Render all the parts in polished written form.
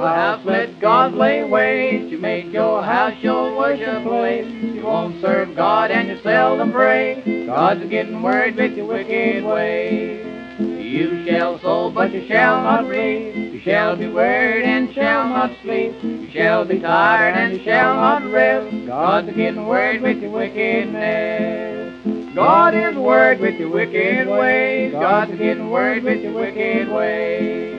your house let God lay waste. You made your house your worship place. You won't serve God and you seldom pray. God's getting worried with your wicked ways. You shall sow, but you shall not reap. You shall be wearied and shall not sleep. You shall be tired and you shall not rest. God's getting worried with your wickedness. God is worried with your wicked ways. God's getting worried with your wicked ways.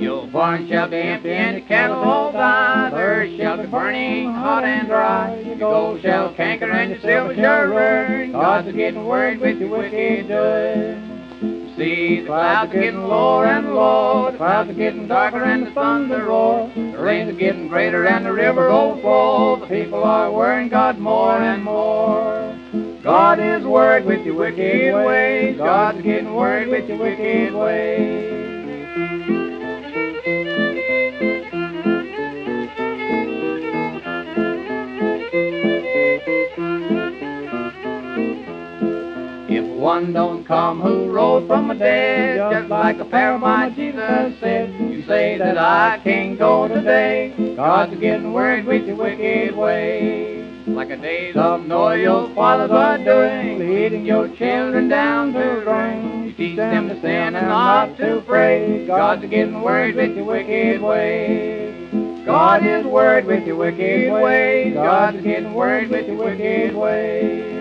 Your barn shall be empty and the cattle all die. The earth shall be burning hot and dry. Your gold shall canker and your silver shall burn. God's getting worried with your wicked doings. See, the clouds are getting lower and lower. The clouds are getting darker and the thunder roars. The rains are getting greater and the river overflows. The people are worrying God more and more. God is worried with your wicked ways. God's getting worried with your wicked ways. One don't come who rose from the dead, just like the paralyzed Jesus said. You say that I can't go today. God's getting worried with your wicked ways. Like a days of Noah, your fathers are doing, leading your children down to ruin. You teach them to sin and not to pray. God's getting worried with your wicked ways. God is worried with your wicked ways. God's getting worried with your wicked ways.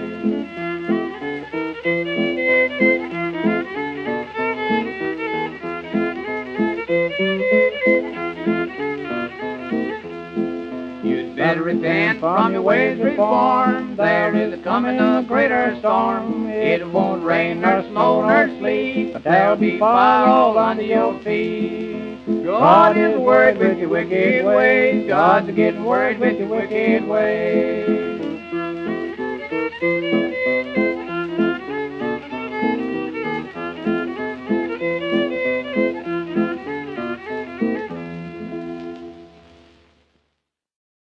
Better repent from your ways, reform. There is coming a greater storm. It won't rain, nor snow, nor sleet, but there'll be fire all under your feet. God is worried with your wicked ways. God's getting worried with your wicked ways.